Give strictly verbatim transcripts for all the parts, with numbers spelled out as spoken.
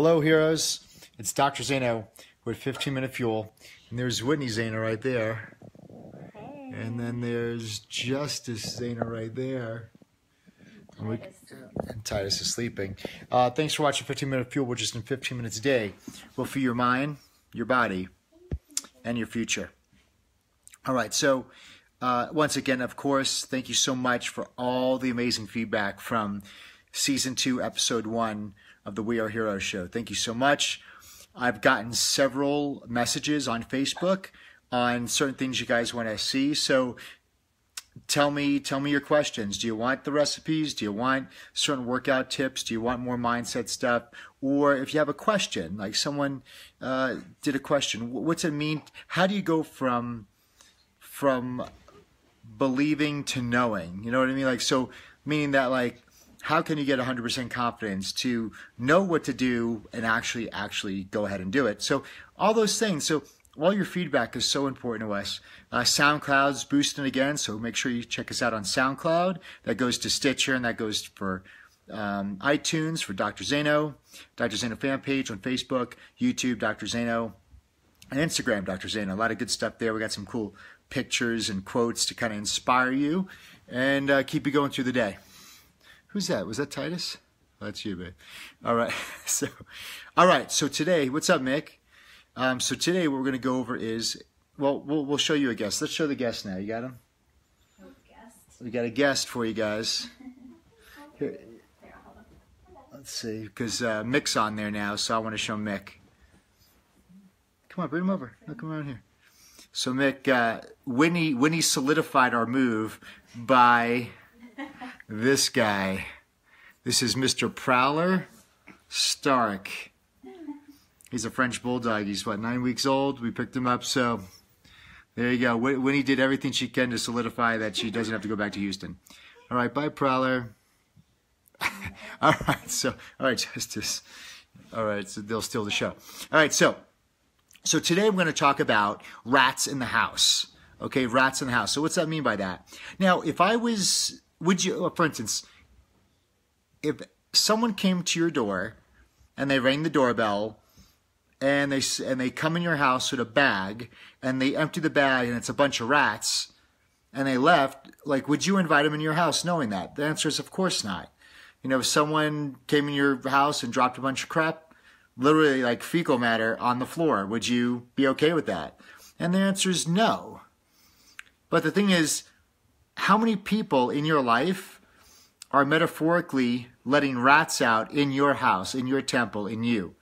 Hello, heroes. It's Doctor Zaino with fifteen minute fuel. And there's Whitney Zaino right there. Hey. And then there's Justice Zaino right there. And, we, and Titus is sleeping. Uh, thanks for watching fifteen minute fuel, which is in fifteen minutes a day. We'll feed your mind, your body, and your future. All right, so uh, once again, of course, thank you so much for all the amazing feedback from Season two, Episode one of the We Are Heroes show. Thank you so much. I've gotten several messages on Facebook on certain things you guys want to see. So tell me, tell me your questions. Do you want the recipes? Do you want certain workout tips? Do you want more mindset stuff? Or if you have a question, like someone uh, did a question, what's it mean? How do you go from from believing to knowing? You know what I mean? Like, so meaning that, like, how can you get one hundred percent confidence to know what to do and actually, actually go ahead and do it? So all those things. So all your feedback is so important to us. Uh, SoundCloud's boosting again, so make sure you check us out on SoundCloud. That goes to Stitcher, and that goes for um, iTunes for Doctor Zaino, Doctor Zaino fan page on Facebook, YouTube, Doctor Zaino, and Instagram, Doctor Zaino. A lot of good stuff there. We got some cool pictures and quotes to kind of inspire you and uh, keep you going through the day. Who's that? Was that Titus? Oh, that's you, babe. All right. So, all right. So today, what's up, Mick? Um, so today, what we're going to go over is, well, well, we'll show you a guest. Let's show the guest now. You got him? Oh, guest. We got a guest for you guys. Here. Let's see, because uh, Mick's on there now, so I want to show Mick. Come on, bring him over. No, come around here. So Mick, uh, Whitney, Whitney solidified our move by this guy. This is Mister Prowler Stark. He's a French bulldog. He's, what, nine weeks old? We picked him up, so there you go. Winnie did everything she can to solidify that she doesn't have to go back to Houston. All right, bye, Prowler. All right, so, all right, Justice. All right, so they'll steal the show. All right, so, so today I'm going to talk about rats in the house. Okay, rats in the house. So what's that mean by that? Now, if I was, would you, for instance, if someone came to your door and they rang the doorbell, and they and they come in your house with a bag, and they empty the bag, and it's a bunch of rats, and they left, like, would you invite them in your house knowing that? The answer is, of course not. You know, if someone came in your house and dropped a bunch of crap, literally like fecal matter on the floor, would you be okay with that? And the answer is no. But the thing is, how many people in your life are metaphorically letting rats out in your house, in your temple, in you?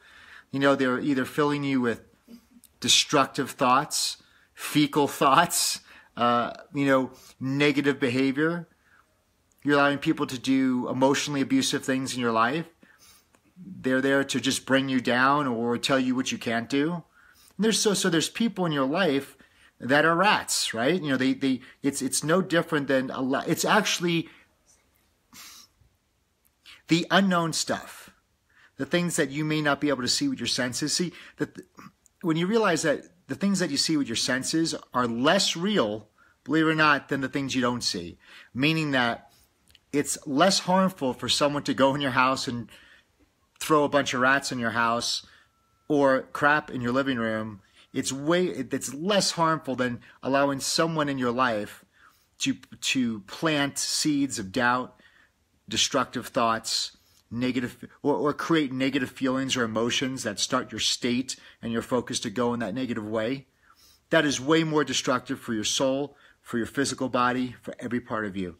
You know, they're either filling you with destructive thoughts, fecal thoughts, uh, you know, negative behavior. You're allowing people to do emotionally abusive things in your life. They're there to just bring you down or tell you what you can't do. And there's so so there's people in your life that are rats, right? You know, they they it's it's no different than a lot. It's actually the unknown stuff. The things that you may not be able to see with your senses. See, that the, when you realize that the things that you see with your senses are less real, believe it or not, than the things you don't see. Meaning that it's less harmful for someone to go in your house and throw a bunch of rats in your house or crap in your living room. It's way, it's less harmful than allowing someone in your life to, to plant seeds of doubt, destructive thoughts, negative or, or create negative feelings or emotions that start your state and your focus to go in that negative way. That is way more destructive for your soul, for your physical body, for every part of you.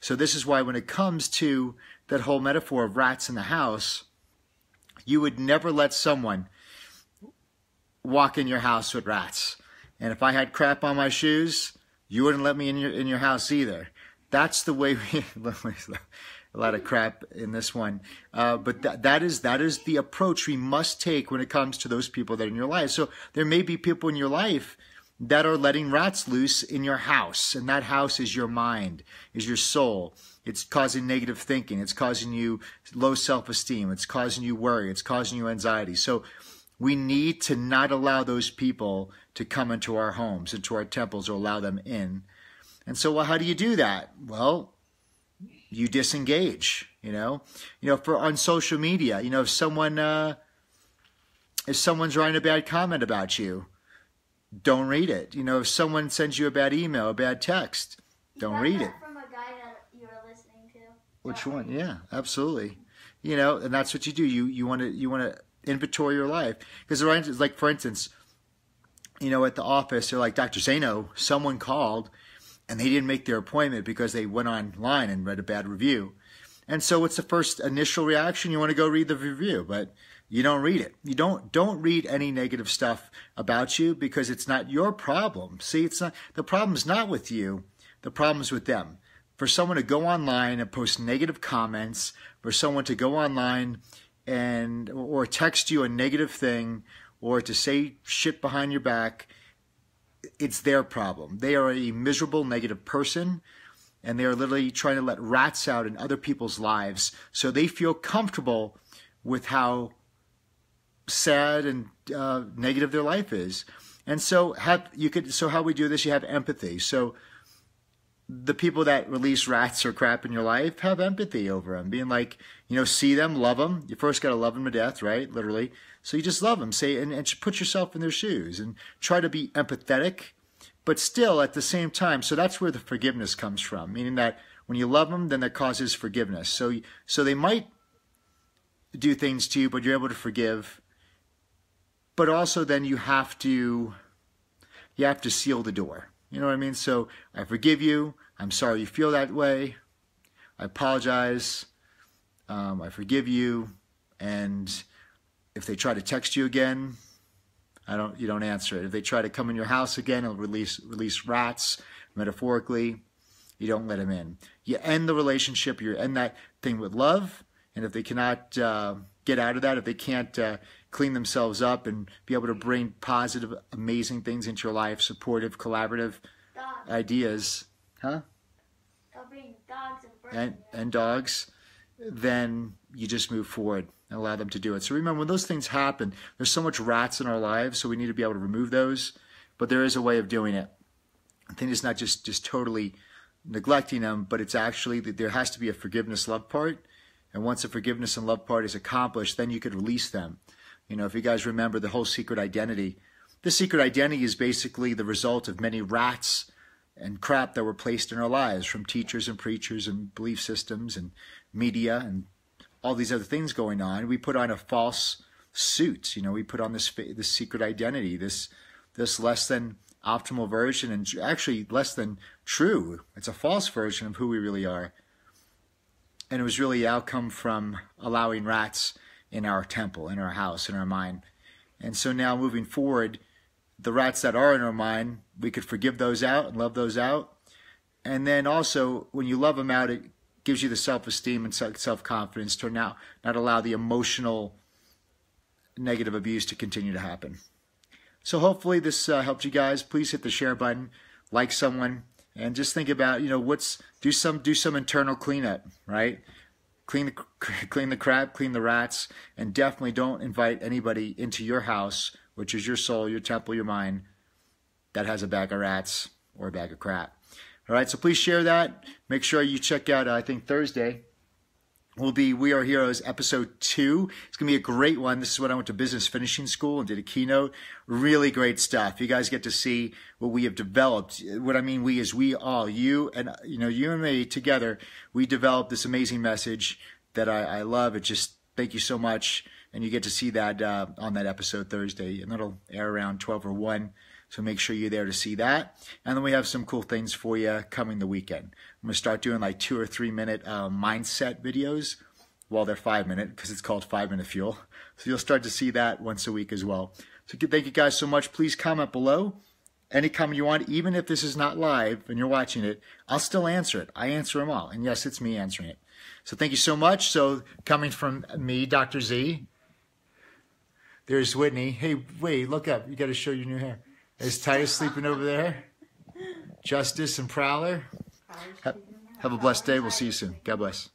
So this is why when it comes to that whole metaphor of rats in the house, you would never let someone walk in your house with rats. And if I had crap on my shoes, you wouldn't let me in your, in your house either. That's the way we a lot of crap in this one, uh, but that that is that is the approach we must take when it comes to those people that are in your life. So there may be people in your life that are letting rats loose in your house, and that house is your mind, is your soul. It's causing negative thinking. It's causing you low self-esteem. It's causing you worry. It's causing you anxiety. So we need to not allow those people to come into our homes, into our temples, or allow them in. And so, well, how do you do that? Well, you disengage, you know, you know, for on social media, you know, if someone, uh, If someone's writing a bad comment about you, don't read it. You know, if someone sends you a bad email, a bad text, don't read it. From a guy that you're listening to. Which one? Yeah, absolutely. You know, and that's what you do. You you want to you want to inventory your life, because like for instance, you know, at the office they're like, Doctor Zaino, someone called, and they didn't make their appointment because they went online and read a bad review. And so what's the first initial reaction? You want to go read the review, but you don't read it. You don't don't read any negative stuff about you, because it's not your problem. See, it's not the problem's not with you. The problem's with them. For someone to go online and post negative comments, for someone to go online and or text you a negative thing, or to say shit behind your back, it's their problem. They are a miserable, negative person, and they are literally trying to let rats out in other people's lives, so they feel comfortable with how sad and uh, negative their life is. And so, have, you could. So how we do this? You have empathy. So the people that release rats or crap in your life, have empathy over them, being like, you know, see them, love them. You first got to love them to death, right? Literally. So you just love them, say, and, and put yourself in their shoes and try to be empathetic, but still at the same time. So that's where the forgiveness comes from, meaning that when you love them, then that causes forgiveness. So, so they might do things to you, but you're able to forgive. But also then you have to, you have to seal the door. You know what I mean? So I forgive you. I'm sorry you feel that way. I apologize. Um, I forgive you. And if they try to text you again, I don't. You don't answer it. If they try to come in your house again and release release rats, metaphorically, you don't let them in. You end the relationship. You end that thing with love. And if they cannot uh, get out of that, if they can't Uh, clean themselves up and be able to bring positive, amazing things into your life, supportive, collaborative dogs. ideas, huh? They'll bring dogs and, birds and, and dogs, then you just move forward and allow them to do it. So remember, when those things happen, there's so much rats in our lives, so we need to be able to remove those, but there is a way of doing it. I think it's not just, just totally neglecting them, but it's actually that there has to be a forgiveness love part, and once the forgiveness and love part is accomplished, then you could release them. You know, if you guys remember the whole secret identity, the secret identity is basically the result of many rats and crap that were placed in our lives from teachers and preachers and belief systems and media and all these other things going on. We put on a false suit. You know, we put on this, this secret identity, this, this less than optimal version, and actually less than true. It's a false version of who we really are. And it was really the outcome from allowing rats in our temple, in our house, in our mind. And so now moving forward, the rats that are in our mind, we could forgive those out and love those out. And then also, when you love them out, it gives you the self-esteem and self-confidence to now not allow the emotional negative abuse to continue to happen. So hopefully this uh, helped you guys. Please hit the share button, like someone, and just think about, you know, what's, do some, do some internal cleanup, right? Clean the, clean the crap, clean the rats, and definitely don't invite anybody into your house, which is your soul, your temple, your mind, that has a bag of rats or a bag of crap. All right, so please share that. Make sure you check out, uh, I think Thursday will be We Are Heroes episode two. It's going to be a great one. This is when I went to business finishing school and did a keynote. Really great stuff. You guys get to see what we have developed. What I mean we is we all, you and, you know, you and me together, we developed this amazing message that I, I love. It just, thank you so much. And you get to see that uh, on that episode Thursday. And that'll air around twelve or one. So make sure you're there to see that. And then we have some cool things for you coming the weekend. I'm going to start doing like two or three minute uh, mindset videos. Well, they're five minute because it's called five minute fuel. So you'll start to see that once a week as well. So thank you guys so much. Please comment below. Any comment you want, even if this is not live and you're watching it, I'll still answer it. I answer them all. And yes, it's me answering it. So thank you so much. So coming from me, Doctor Z, there's Whitney. Hey, wait, look up. You got to show your new hair. Is Titus sleeping over there? Justice and Prowler. Have, have a blessed day. We'll see you soon. God bless.